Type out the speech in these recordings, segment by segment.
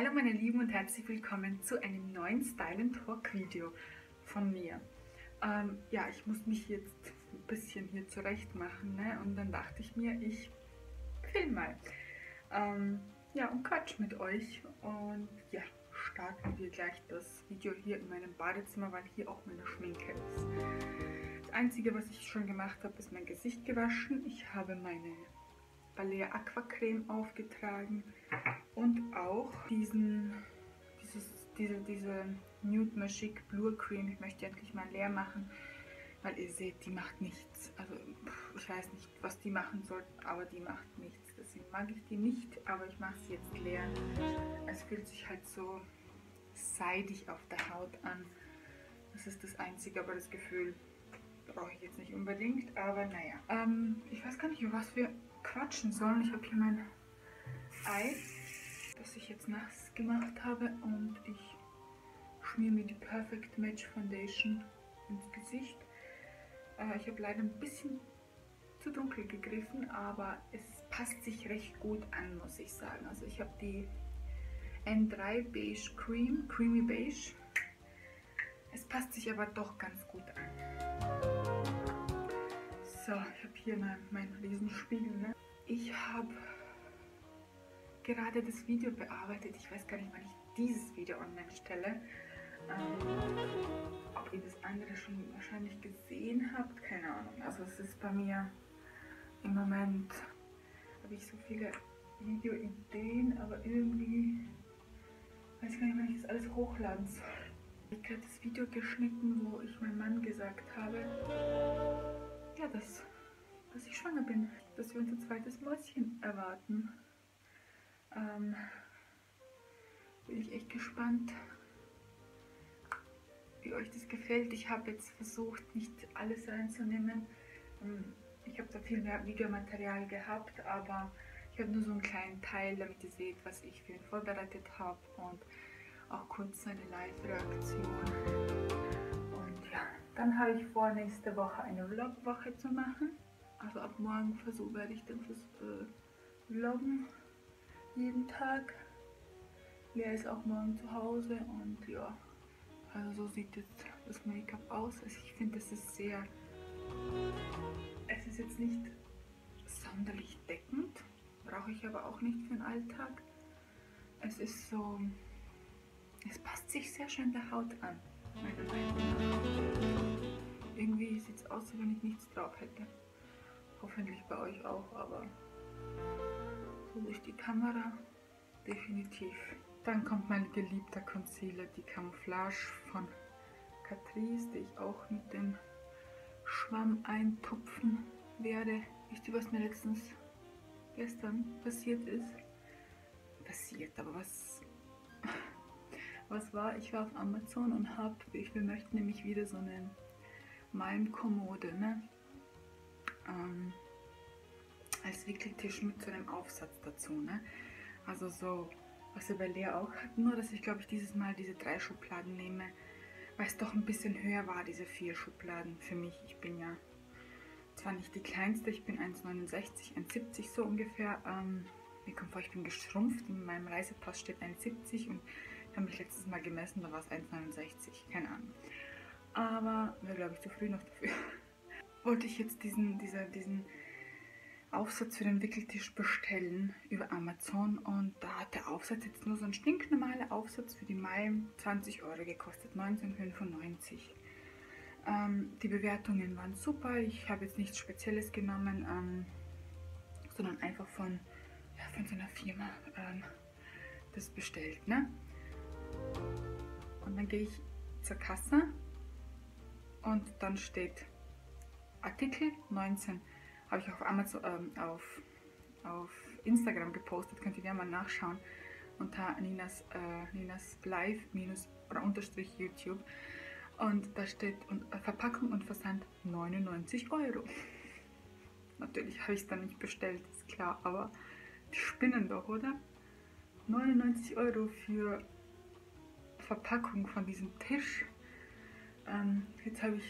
Hallo meine Lieben und herzlich willkommen zu einem neuen Style & Talk Video von mir. Ja, ich muss mich jetzt ein bisschen hier zurecht machen, ne? Und dann dachte ich mir, ich film mal. Ja, und quatsch mit euch. Und ja, starten wir gleich das Video hier in meinem Badezimmer, weil hier auch meine Schminke ist. Das Einzige, was ich schon gemacht habe, ist mein Gesicht gewaschen. Ich habe meine Balea Aqua Creme aufgetragen und auch diese Nude Magic Blue Cream. Ich möchte endlich mal leer machen, weil ihr seht, die macht nichts. Also ich weiß nicht, was die machen sollten, aber die macht nichts. Deswegen mag ich die nicht, aber ich mache sie jetzt leer. Es fühlt sich halt so seidig auf der Haut an. Das ist das Einzige, aber das Gefühl brauche ich jetzt nicht unbedingt, aber naja. Ich weiß gar nicht, über was wir quatschen sollen. Ich habe hier mein Ei, das ich jetzt nass gemacht habe, und ich schmiere mir die Perfect Match Foundation ins Gesicht. Ich habe leider ein bisschen zu dunkel gegriffen, aber es passt sich recht gut an, muss ich sagen. Also ich habe die N3 Beige Cream, Creamy Beige. Es passt sich aber doch ganz gut an. So, ich habe hier meinen Riesenspiegel. Ne? Ich habe gerade das Video bearbeitet. Ich weiß gar nicht, wann ich dieses Video online stelle. Ob ihr das andere schon wahrscheinlich gesehen habt, keine Ahnung. Also es ist bei mir im Moment, habe ich so viele Videoideen, aber irgendwie weiß ich gar nicht, wann ich das alles hochladen soll. Ich habe gerade das Video geschnitten, wo ich meinem Mann gesagt habe, ja, dass ich schwanger bin, dass wir unser zweites Mäuschen erwarten. Bin ich echt gespannt, wie euch das gefällt. Ich habe jetzt versucht, nicht alles reinzunehmen. Ich habe da viel mehr Videomaterial gehabt, aber ich habe nur so einen kleinen Teil, damit ihr seht, was ich für ihn vorbereitet habe und auch kurz seine Live-Reaktion. Dann habe ich vor, nächste Woche eine Vlog-Woche zu machen. Also ab morgen werde ich dann vloggen. Jeden Tag. Lea ist auch morgen zu Hause und ja, also so sieht jetzt das Make-up aus. Also ich finde, es ist jetzt nicht sonderlich deckend. Brauche ich aber auch nicht für den Alltag. Es ist so, es passt sich sehr schön der Haut an. Irgendwie sieht es aus, als wenn ich nichts drauf hätte. Hoffentlich bei euch auch, aber so durch die Kamera definitiv. Dann kommt mein geliebter Concealer, die Camouflage von Catrice, die ich auch mit dem Schwamm eintupfen werde. Wisst ihr, was mir gestern passiert ist? Was war? Ich war auf Amazon und wir möchten nämlich wieder so eine Malmkommode, ne? Als Wickeltisch mit so einem Aufsatz dazu, ne? Also so, was wir bei Lea auch hatten, nur dass ich glaube ich dieses Mal diese 3 Schubladen nehme, weil es doch ein bisschen höher war, diese 4 Schubladen für mich. Ich bin ja zwar nicht die kleinste, ich bin 1,69, 1,70 so ungefähr. Mir kommt vor, ich bin geschrumpft, in meinem Reisepass steht 1,70 und ich habe mich letztes Mal gemessen, da war es 1,69, keine Ahnung. Aber wäre glaube ich zu früh noch dafür. Wollte ich jetzt diesen Aufsatz für den Wickeltisch bestellen über Amazon und da hat der Aufsatz jetzt nur so ein stinknormaler Aufsatz für die Malm 20 € gekostet, 19,95 €. Die Bewertungen waren super, ich habe jetzt nichts Spezielles genommen, sondern einfach von so einer Firma das bestellt, ne? Und dann gehe ich zur Kasse und dann steht Artikel 19. Habe ich auf Amazon, auf Instagram gepostet, könnt ihr gerne mal nachschauen unter Ninas Live-YouTube und da steht Verpackung und Versand 99 €. Natürlich habe ich es dann nicht bestellt, ist klar, aber die spinnen doch, oder? 99 € für Verpackung von diesem Tisch. Jetzt habe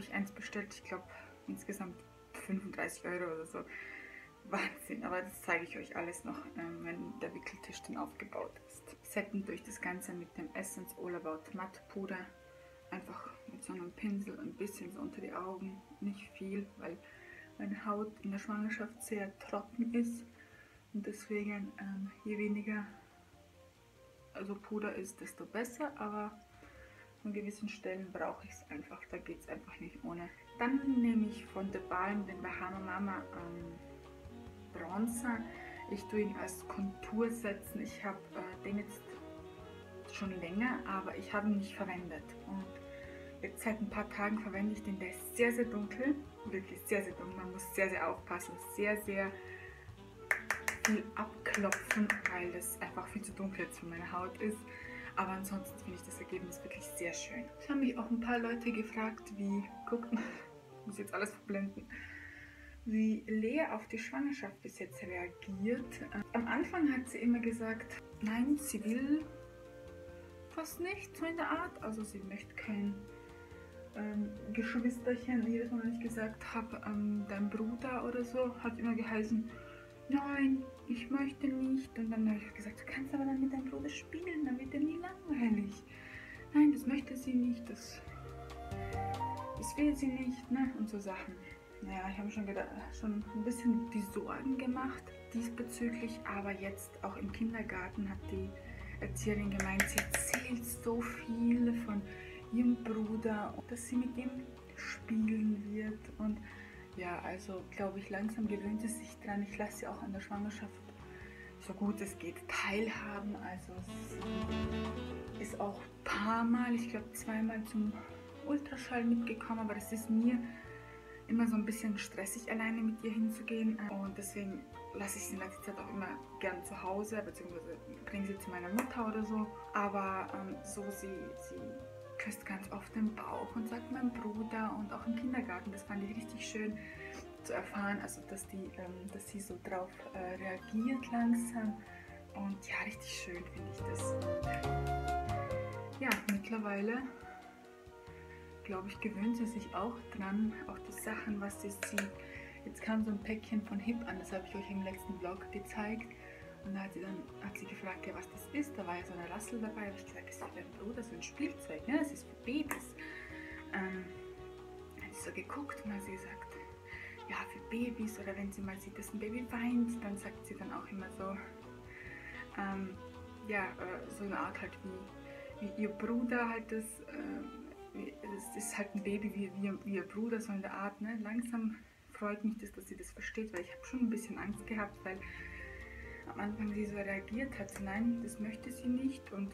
ich eins bestellt, ich glaube insgesamt 35 € oder so. Wahnsinn, aber das zeige ich euch alles noch, wenn der Wickeltisch dann aufgebaut ist. Setten durch das Ganze mit dem Essence All About Matte Puder. Einfach mit so einem Pinsel ein bisschen so unter die Augen. Nicht viel, weil meine Haut in der Schwangerschaft sehr trocken ist. Und deswegen, je weniger also Puder ist, desto besser. Aber an gewissen Stellen brauche ich es einfach. Da geht es einfach nicht ohne. Dann nehme ich von The Balm den Bahama Mama Bronzer. Ich tue ihn als Kontur setzen. Ich habe den jetzt schon länger, aber ich habe ihn nicht verwendet. Und jetzt seit ein paar Tagen verwende ich den. Der ist sehr, sehr dunkel. Wirklich sehr, sehr dunkel. Man muss sehr, sehr aufpassen. Sehr, sehr viel abklopfen, weil das einfach viel zu dunkel jetzt für meine Haut ist. Aber ansonsten finde ich das Ergebnis wirklich sehr schön. Es haben mich auch ein paar Leute gefragt, wie, guckt mal, ich muss jetzt alles verblenden, wie Lea auf die Schwangerschaft bis jetzt reagiert. Am Anfang hat sie immer gesagt, nein, sie will fast nichts so in der Art. Also sie möchte kein Geschwisterchen, jedes Mal, wenn ich gesagt habe, dein Bruder oder so, hat immer geheißen, nein, ich möchte nicht. Und dann habe ich gesagt, du kannst aber dann mit deinem Bruder spielen, dann wird er nie langweilig. Nein, das möchte sie nicht, das will sie nicht, ne? Und so Sachen. Naja, ich habe mir schon ein bisschen die Sorgen gemacht diesbezüglich, aber jetzt auch im Kindergarten hat die Erzieherin gemeint, sie erzählt so viel von ihrem Bruder, dass sie mit ihm spielen wird. Und ja, also glaube ich, langsam gewöhnt es sich dran. Ich lasse sie auch an der Schwangerschaft, so gut es geht, teilhaben. Also es ist auch ein paar Mal, ich glaube zweimal zum Ultraschall mitgekommen, aber es ist mir immer so ein bisschen stressig, alleine mit ihr hinzugehen. Und deswegen lasse ich sie in letzter Zeit auch immer gern zu Hause, beziehungsweise bringe sie zu meiner Mutter oder so. Aber so sie küsst ganz oft den Bauch und sagt mein Bruder, und auch im Kindergarten, das fand ich richtig schön zu erfahren, also dass sie so drauf reagiert langsam, und ja, richtig schön finde ich das. Ja, mittlerweile glaube ich, gewöhnt sie sich auch dran, auch die Sachen, was sie sieht. Jetzt kam so ein Päckchen von Hipp an, das habe ich euch im letzten Vlog gezeigt. Und da hat sie gefragt, ja, was das ist. Da war ja so eine Rassel dabei. Da habe ich gesagt, das ist für dein Bruder so ein Spielzeug, ne? Das ist für Babys. Dann hat sie so geguckt und hat sie gesagt, ja, für Babys. Oder wenn sie mal sieht, dass ein Baby weint, dann sagt sie dann auch immer so, ja, so eine Art halt wie ihr Bruder halt das. Es ist halt ein Baby wie ihr Bruder, so in der Art, ne? Langsam freut mich das, dass sie das versteht, weil ich habe schon ein bisschen Angst gehabt, weil am Anfang sie so reagiert hat, nein, das möchte sie nicht, und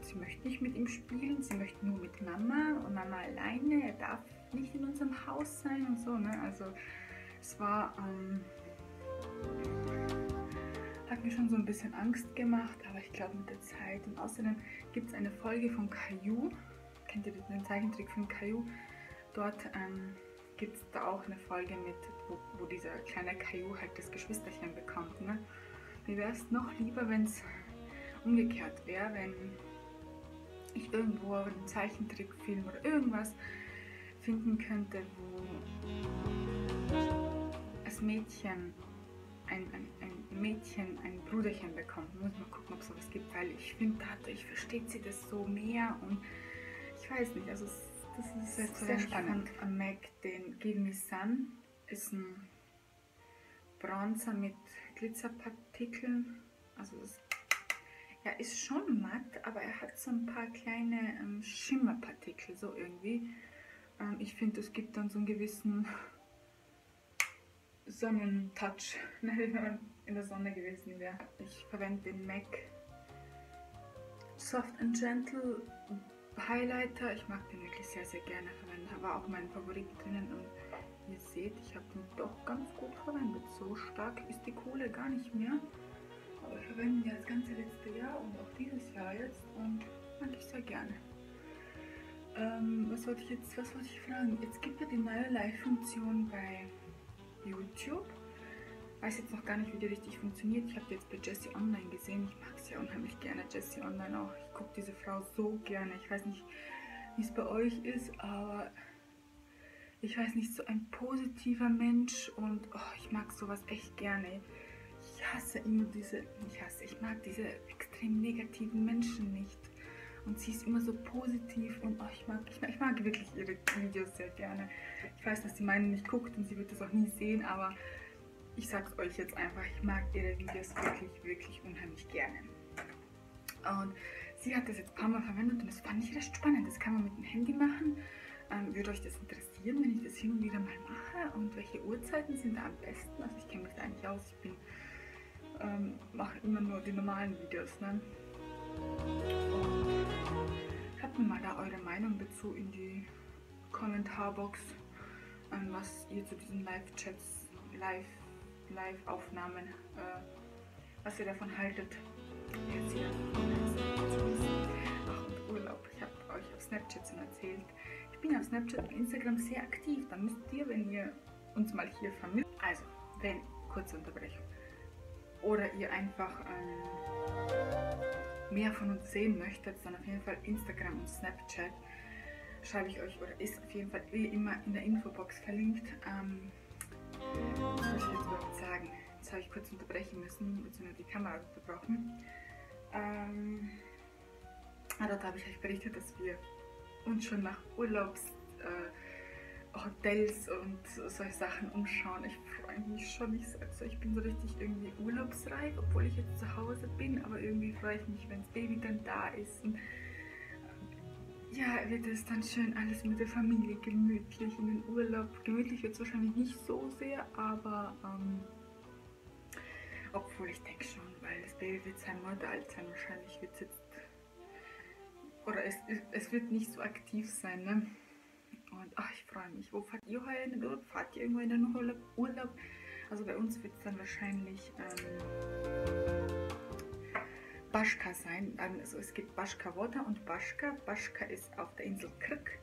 sie möchte nicht mit ihm spielen, sie möchte nur mit Mama und Mama alleine, er darf nicht in unserem Haus sein und so, ne? Also es war, hat mir schon so ein bisschen Angst gemacht, aber ich glaube mit der Zeit. Und außerdem gibt es eine Folge von Caillou, kennt ihr den Zeichentrick von Caillou? Dort gibt es da auch eine Folge mit, wo dieser kleine Caillou halt das Geschwisterchen bekommt, ne? Mir wäre es noch lieber, wenn es umgekehrt wäre, wenn ich irgendwo einen Zeichentrickfilm oder irgendwas finden könnte, wo als Mädchen ein Bruderchen bekommt. Muss mal gucken, ob es sowas gibt, weil ich finde, dadurch versteht sie das so mehr, und ich weiß nicht, also das ist jetzt sehr spannend. Am MAC den Give Me Sun, ist ein Bronzer mit Glitzerpartikeln, also ja, ist schon matt, aber er hat so ein paar kleine Schimmerpartikel, so irgendwie. Ich finde, es gibt dann so einen gewissen Sonnentouch, wenn man in der Sonne gewesen wäre. Ich verwende den MAC Soft and Gentle Highlighter. Ich mag den wirklich sehr, sehr gerne verwenden. Da war auch mein Favorit drinnen, und ihr seht, ich habe den doch ganz gut verwendet. So stark ist die Kohle gar nicht mehr. Aber ich verwende ja das ganze letzte Jahr und auch dieses Jahr jetzt, und mag ich sehr gerne. Was wollte ich fragen? Jetzt gibt ja die neue Live-Funktion bei YouTube. Ich weiß jetzt noch gar nicht, wie die richtig funktioniert. Ich habe die jetzt bei Jessie Online gesehen. Ich mag sie ja unheimlich gerne, Jessie Online auch. Ich gucke diese Frau so gerne. Ich weiß nicht, wie es bei euch ist, aber ich weiß nicht, so ein positiver Mensch und oh, ich mag sowas echt gerne. Ich hasse immer diese, ich mag diese extrem negativen Menschen nicht. Und sie ist immer so positiv und oh, ich mag wirklich ihre Videos sehr gerne. Ich weiß, dass sie meine nicht guckt und sie wird das auch nie sehen, aber ich sag's euch jetzt einfach, ich mag ihre Videos wirklich, wirklich unheimlich gerne. Und sie hat das jetzt ein paar Mal verwendet und das fand ich recht spannend. Das kann man mit dem Handy machen. Würde euch das interessieren, wenn ich das hin und wieder mal mache? Und welche Uhrzeiten sind da am besten? Also ich kenne mich da eigentlich aus. Ich bin, mache immer nur die normalen Videos, ne? Schreibt mir mal da eure Meinung dazu in die Kommentarbox, was ihr zu diesen Live-Chats, Live-Aufnahmen, was ihr davon haltet. Jetzt hier. Ach, und Urlaub. Ich habe euch auf Snapchat schon erzählt. Ich bin auf Snapchat und Instagram sehr aktiv. Dann müsst ihr, wenn ihr uns mal hier vermisst, also, wenn, kurze Unterbrechung, oder ihr einfach mehr von uns sehen möchtet, dann auf jeden Fall Instagram und Snapchat schreibe ich euch, oder ist auf jeden Fall wie immer in der Infobox verlinkt. Was soll ich jetzt überhaupt sagen? Jetzt habe ich kurz unterbrechen müssen, beziehungsweise die Kamera unterbrochen. Dort habe ich euch berichtet, dass wir uns schon nach Urlaubshotels und solche Sachen umschauen. Ich freue mich schon, ich sage so, ich bin so richtig irgendwie urlaubsreif, obwohl ich jetzt zu Hause bin, aber irgendwie freue ich mich, wenn das Baby dann da ist. Und ja, wird es dann schön alles mit der Familie gemütlich in den Urlaub. Gemütlich wird es wahrscheinlich nicht so sehr, aber obwohl ich denke schon, weil das Baby wird sein Mutteralt sein, wahrscheinlich wird es jetzt, oder es wird nicht so aktiv sein, ne? Und ach, ich freue mich. Wo fahrt ihr heuer in den Urlaub? Fahrt ihr irgendwo in den Urlaub? Also bei uns wird es dann wahrscheinlich Baška sein. Also es gibt Baška Voda und Baška. Baška ist auf der Insel Krk,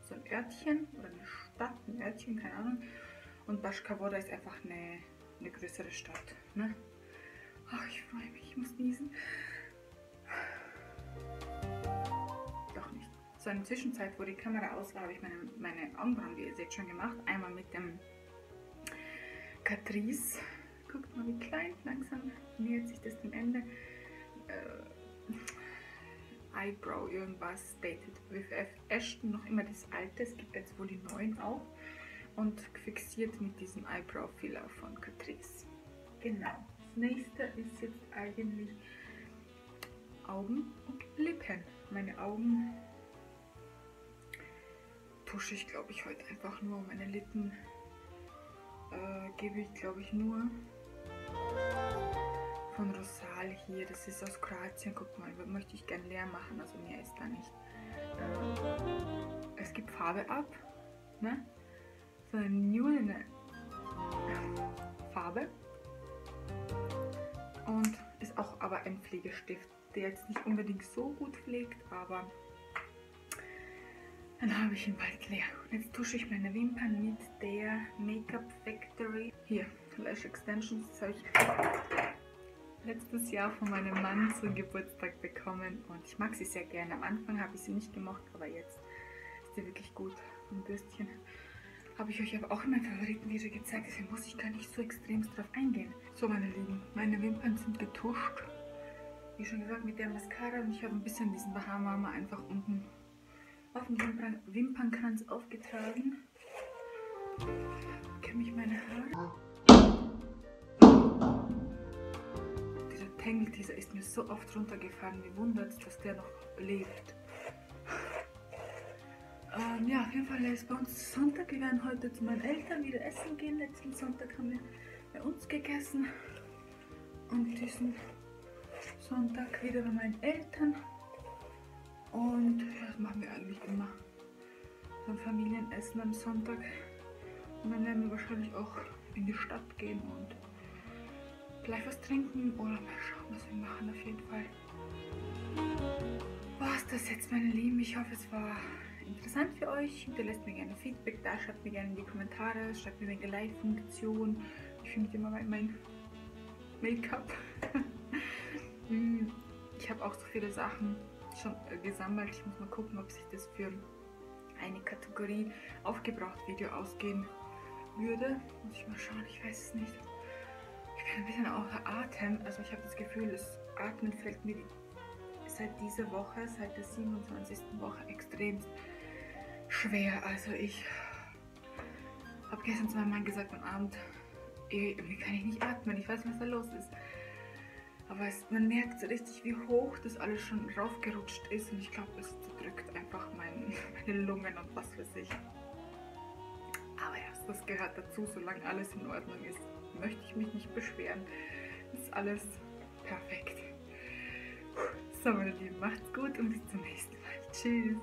so ein Örtchen oder eine Stadt, ein Örtchen, keine Ahnung. Und Baška Voda ist einfach eine größere Stadt. Ne? Ach, ich freue mich, ich muss niesen. Doch nicht. So in der Zwischenzeit, wo die Kamera aus war, habe ich meine Augenbrauen, wie ihr seht, schon gemacht. Einmal mit dem Catrice. Guckt mal, wie klein, langsam nähert sich das dem Ende. Eyebrow irgendwas, Dated with F. Ashton, noch immer das alte, es gibt jetzt wohl die neuen auch. Und fixiert mit diesem Eyebrow Filler von Catrice. Genau. Das nächste ist jetzt eigentlich Augen und Lippen. Meine Augen tusche ich, glaube ich, heute einfach nur. Meine Lippen gebe ich, glaube ich, nur von Rosal hier, das ist aus Kroatien, guck mal, möchte ich gern leer machen, also mehr ist da nicht. Es gibt Farbe ab, ne? So eine nude Farbe und ist auch aber ein Pflegestift, der jetzt nicht unbedingt so gut pflegt, aber dann habe ich ihn bald leer. Und jetzt tusche ich meine Wimpern mit der Makeup Factory, hier, Lash Extensions, das habe ich letztes Jahr von meinem Mann zum Geburtstag bekommen und ich mag sie sehr gerne. Am Anfang habe ich sie nicht gemocht, aber jetzt ist sie wirklich gut. Ein Bürstchen habe ich euch aber auch in meinem Favoritenvideo gezeigt, deswegen muss ich gar nicht so extrem drauf eingehen. So meine Lieben, meine Wimpern sind getuscht, wie schon gesagt, mit der Mascara und ich habe ein bisschen diesen Bahama Mama einfach unten auf dem Wimpernkranz aufgetragen. Kämme ich meine Haare. Tangle-Teaser ist mir so oft runtergefahren, wie wundert's, dass der noch lebt. Ja, auf jeden Fall ist bei uns Sonntag. Wir werden heute zu meinen Eltern wieder essen gehen. Letzten Sonntag haben wir bei uns gegessen. Und diesen Sonntag wieder bei meinen Eltern. Und ja, das machen wir eigentlich immer. So ein Familienessen am Sonntag. Und dann werden wir wahrscheinlich auch in die Stadt gehen und gleich was trinken oder mal schauen, was wir machen. Auf jeden Fall war es das jetzt, meine Lieben. Ich hoffe, es war interessant für euch. Hinterlasst mir gerne Feedback da, schreibt mir gerne in die Kommentare, schreibt mir eine Like-Funktion. Ich fühle mich immer bei meinem Make-up. Ich habe auch so viele Sachen schon gesammelt. Ich muss mal gucken, ob sich das für eine Kategorie Aufgebraucht-Video ausgehen würde. Muss ich mal schauen, ich weiß es nicht. Ich bin ein bisschen außer Atem, also ich habe das Gefühl, das Atmen fällt mir seit dieser Woche, seit der 27. Woche extrem schwer. Also ich habe gestern zu meinem Mann gesagt am Abend, irgendwie kann ich nicht atmen, ich weiß nicht, was da los ist. Aber man merkt so richtig, wie hoch das alles schon raufgerutscht ist und ich glaube, es drückt einfach meine Lungen und was für sich. Aber ja, das gehört dazu, solange alles in Ordnung ist, möchte ich mich nicht beschweren. Ist alles perfekt. So meine Lieben, macht's gut und bis zum nächsten Mal. Tschüss.